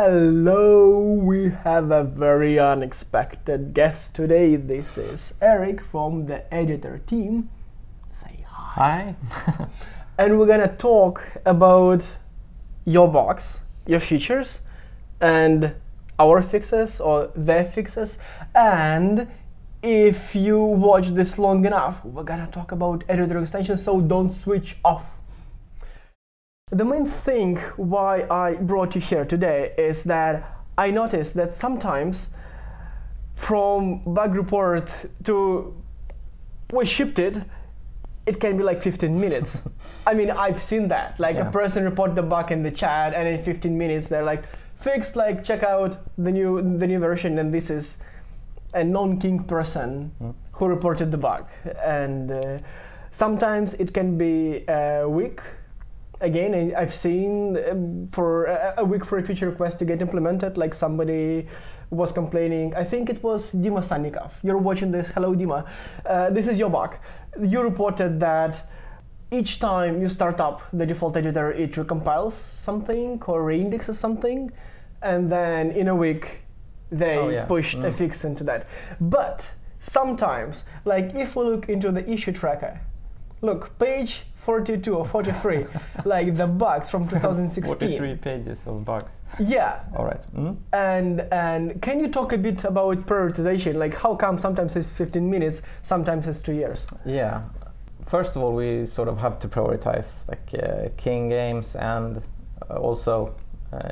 Hello, we have a very unexpected guest today. This is Erik from the editor team. Say hi. Hi. And we're gonna talk about your bugs, your features, and our fixes or their fixes. And if you watch this long enough, we're gonna talk about editor extensions, so don't switch off. The main thing why I brought you here today is that I noticed that sometimes from bug report to we shipped it, it can be like 15 minutes. I mean, I've seen that. Like yeah. A person reported the bug in the chat and in 15 minutes they're like, fixed, like check out the new version, and this is a non-king person who reported the bug. And sometimes it can be a week. Again, I've seen for a week for a feature request to get implemented, like somebody was complaining. I think it was Dima Sannikov. You're watching this. Hello, Dima. This is your bug. You reported that each time you start up the default editor, it recompiles something or reindexes something. And then in a week, they pushed a fix into that. But sometimes, like if we look into the issue tracker, look, page 42 or 43, like the bugs from 2016. 43 pages of bugs. Yeah. All right. And can you talk a bit about prioritization? Like how come sometimes it's 15 minutes, sometimes it's 2 years? Yeah. First of all, we sort of have to prioritize like king games and also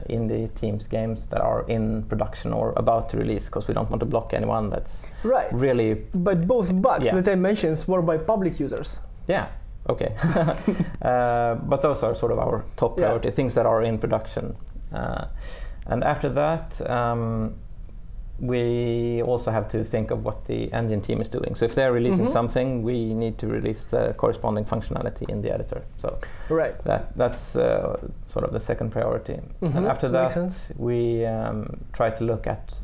indie teams games that are in production or about to release, because we don't want to block anyone that's right. Really. But both bugs that I mentioned were by public users. Yeah. Okay. But those are sort of our top priority things that are in production. And after that, we also have to think of what the engine team is doing. So if they're releasing something, we need to release the corresponding functionality in the editor. So that's sort of the second priority. And after that, we try to look at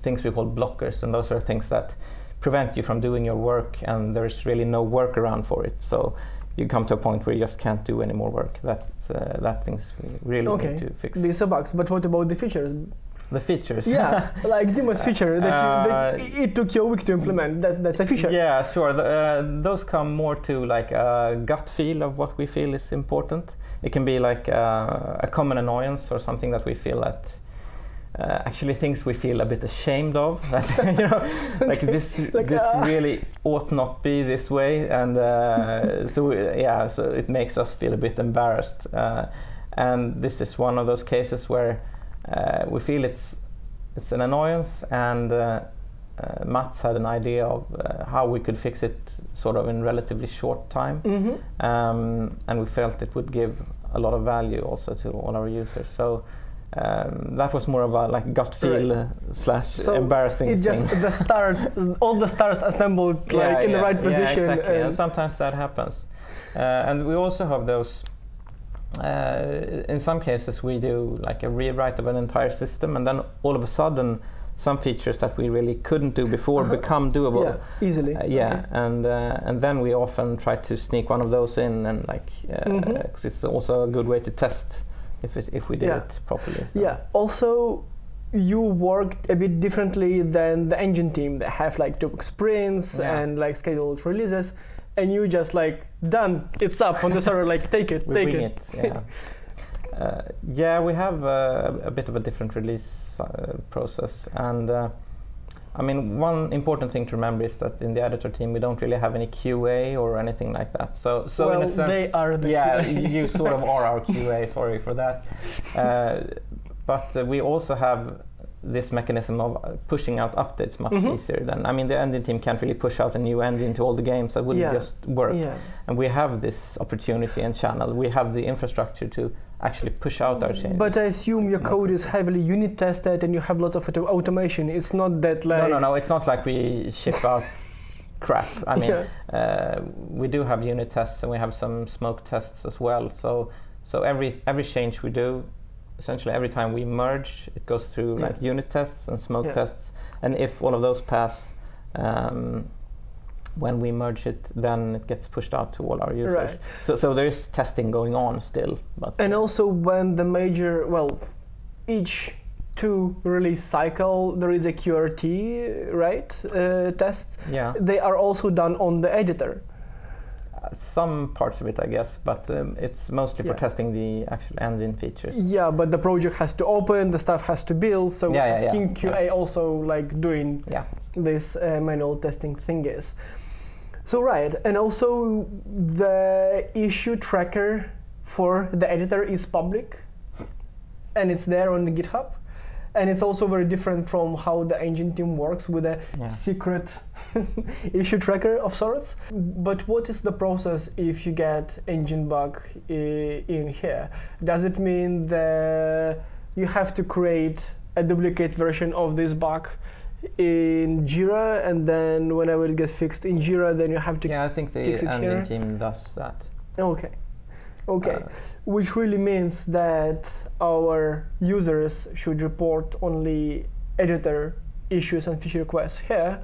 things we call blockers, and those are things that prevent you from doing your work, and there's really no workaround for it. So you come to a point where you just can't do any more work. That things we really need to fix. These are bugs, but what about the features? The features? Yeah, like Dima's feature that it took you a week to implement. That's a feature. Yeah, sure. Those come more to like a gut feel of what we feel is important. It can be like a common annoyance or something that we feel that actually things we feel a bit ashamed of, that, you know, like this really ought not be this way, and so it makes us feel a bit embarrassed, and this is one of those cases where we feel it's an annoyance, and Mats had an idea of how we could fix it sort of in relatively short time, and we felt it would give a lot of value also to all our users. So that was more of a like gut feel slash so embarrassing thing. Just the start, all the stars assembled like in the right position. Yeah, exactly. And sometimes that happens. And we also have those. In some cases, we do like a rewrite of an entire system, and then all of a sudden, some features that we really couldn't do before become doable easily. And then we often try to sneak one of those in, and like cause it's also a good way to test. If we did it properly. So. Yeah. Also, you worked a bit differently than the engine team. They have like 2-week sprints and like scheduled releases, and you just like done. It's up on the server. Like take it. Yeah. We have a bit of a different release process, and I mean one important thing to remember is that in the editor team we don't really have any QA or anything like that. So well, in a sense, they are the QA. You sort of are our QA. Sorry for that. But we also have this mechanism of pushing out updates much easier than. I mean, the engine team can't really push out a new engine to all the games. That wouldn't just work. Yeah. And we have this opportunity and channel. We have the infrastructure to actually push out our changes. But I assume your code is heavily unit tested and you have lots of automation. It's not that like... No. It's not like we ship out crap. I mean, we do have unit tests and we have some smoke tests as well. So every change we do, essentially every time we merge, it goes through like unit tests and smoke tests. And if all of those pass, when we merge it, then it gets pushed out to all our users. Right. So there is testing going on still. But and also when the major, well, each to release cycle, there is a QRT, right, test. Yeah. They are also done on the editor. Some parts of it, I guess, but it's mostly for testing the actual engine features. Yeah, but the project has to open, the stuff has to build, so I think QA also like doing this manual testing thing is. So right, and also the issue tracker for the editor is public, and it's there on the GitHub, and it's also very different from how the engine team works with a secret issue tracker of sorts. But what is the process if you get engine bug in here? Does it mean that you have to create a duplicate version of this bug in Jira, and then whenever it gets fixed in Jira, then you have to I think the engine team does that. Okay. Okay, which really means that our users should report only editor issues and feature requests here,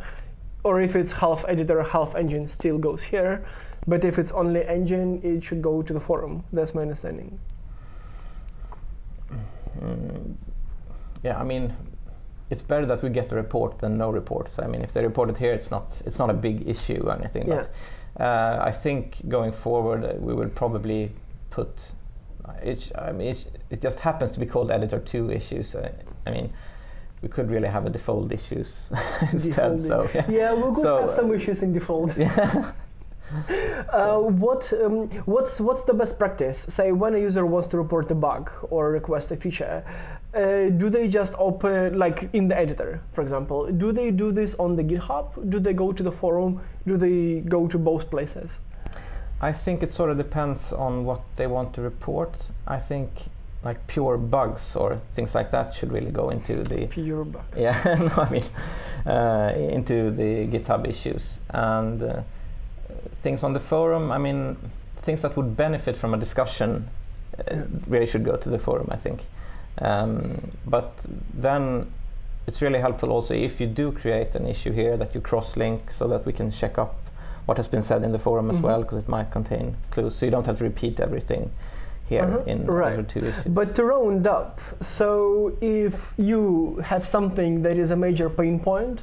or if it's half editor, half engine, still goes here. But if it's only engine, it should go to the forum. That's my understanding. Yeah, I mean, it's better that we get a report than no reports. I mean, if they report it here, it's not a big issue or anything. Yeah. But I think going forward, we will probably put. It just happens to be called Editor 2 issues. I mean, we could really have a Defold issues instead. So we could have some issues in Defold. Yeah. What's the best practice? Say when a user wants to report a bug or request a feature, do they just open like in the editor, for example? Do they do this on the GitHub? Do they go to the forum? Do they go to both places? I think it sort of depends on what they want to report. I think like pure bugs or things like that should really go into the pure bugs. Yeah, no, I mean into the GitHub issues and things on the forum. I mean things that would benefit from a discussion really should go to the forum. I think, but then it's really helpful also if you do create an issue here that you cross-link so that we can check up what has been said in the forum as well, because it might contain clues, so you don't have to repeat everything here in Editor 2 issues. But to round up, so if you have something that is a major pain point,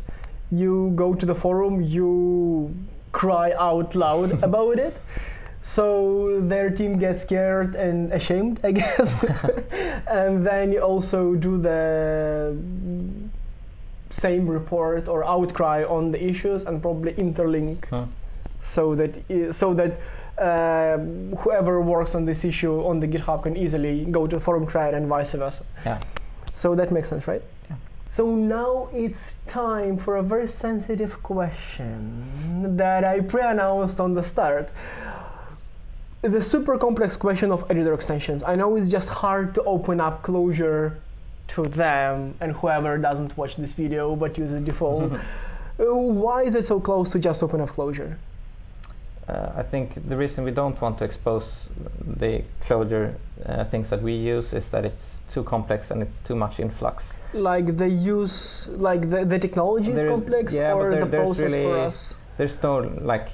you go to the forum, you cry out loud about it, so their team gets scared and ashamed, I guess. And then you also do the same report or outcry on the issues and probably interlink. So that whoever works on this issue on the GitHub can easily go to the forum thread and vice versa. Yeah. So that makes sense, right? Yeah. So now it's time for a very sensitive question that I pre-announced on the start. The super complex question of editor extensions. I know it's just hard to open up Clojure to them and whoever doesn't watch this video but uses Defold. Why is it so close to just open up Clojure? I think the reason we don't want to expose the Clojure things that we use is that it's too complex and it's too much in flux. Like the use, like the technology is complex, or the process really for us? There's no like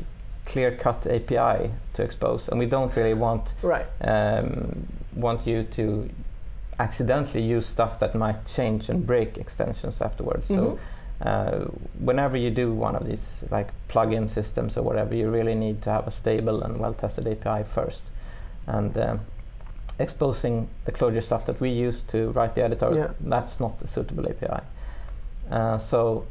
clear-cut API to expose, and we don't really want you to accidentally use stuff that might change and break extensions afterwards. So whenever you do one of these like plug-in systems or whatever, you really need to have a stable and well-tested API first. And exposing the Clojure stuff that we use to write the editor, that's not a suitable API. So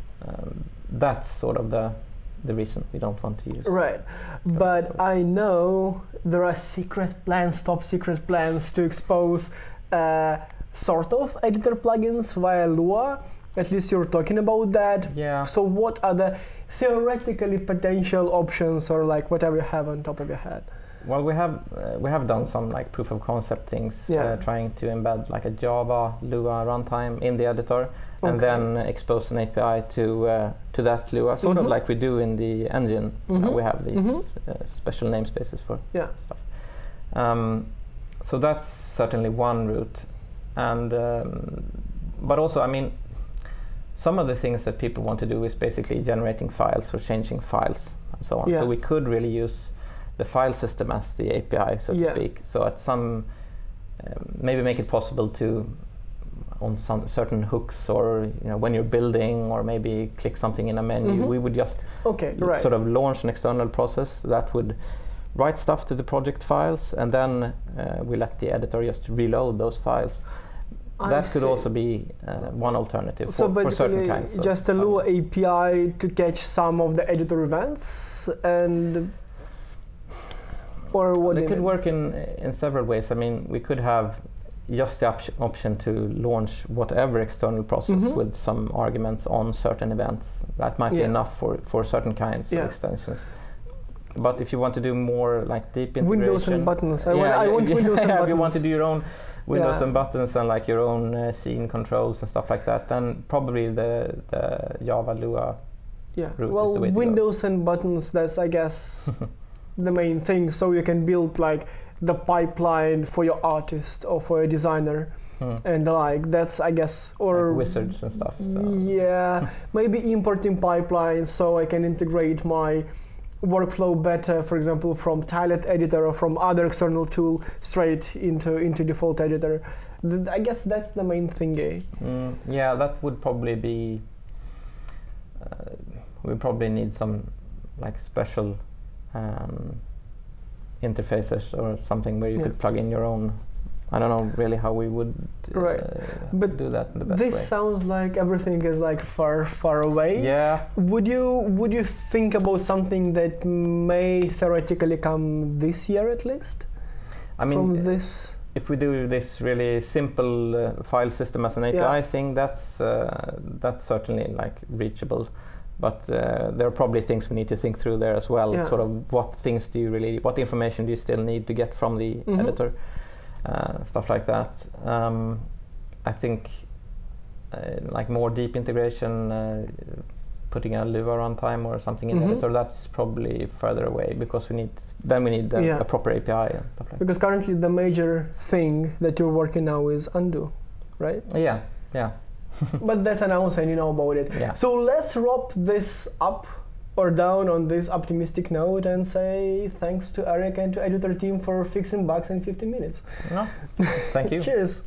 that's sort of the reason we don't want to use. Right, but I know there are secret plans, top secret plans to expose sort of editor plugins via Lua. At least you're talking about that. Yeah. So what are the theoretically potential options, or like whatever you have on top of your head? Well, we have done some like proof of concept things, trying to embed like a Java Lua runtime in the editor, and then expose an API to that Lua, sort of like we do in the engine. We have these special namespaces for stuff. So that's certainly one route, and but also, I mean, some of the things that people want to do is basically generating files or changing files and so on. So we could really use the file system as the API, so to speak. So at some, maybe make it possible to on some certain hooks, or when you're building, or maybe click something in a menu. Mm-hmm. We would just sort of launch an external process that would write stuff to the project files, and then we let the editor just reload those files. That could also be one alternative for certain kinds. So just a Lua API to catch some of the editor events, and or what? It could work in several ways. I mean, we could have just the option to launch whatever external process with some arguments on certain events. That might be enough for certain kinds of extensions. But if you want to do more like deep integration, Windows and buttons. I want Windows and buttons. If you want to do your own Windows and buttons and like your own scene controls and stuff like that, then probably the Java Lua route is the way to Windows go. And buttons. That's I guess the main thing. So you can build like the pipeline for your artist or for a designer and the like. That's I guess or like wizards and stuff. So. Yeah, maybe importing pipelines so I can integrate my workflow better, for example, from Tile Editor or from other external tool straight into Defold Editor. I guess that's the main thingy. Yeah, that would probably be. We probably need some like special interfaces or something where you could plug in your own. I don't know really how we would but do that in the best way. This sounds like everything is like far, far away. Yeah. Would you think about something that may theoretically come this year at least? I mean, from this, if we do this really simple file system as an API thing, that's certainly like reachable. But there are probably things we need to think through there as well. Yeah. Sort of what information do you still need to get from the editor? Stuff like that. I think like more deep integration, putting a Lua runtime or something in the editor, that's probably further away because we need a proper API and stuff like that. Because currently the major thing that you're working now is undo, right? Yeah, yeah. But that's announced and you know about it. Yeah. So let's wrap this up or down on this optimistic note and say thanks to Erik and to editor team for fixing bugs in 15 minutes. No, thank you. Cheers.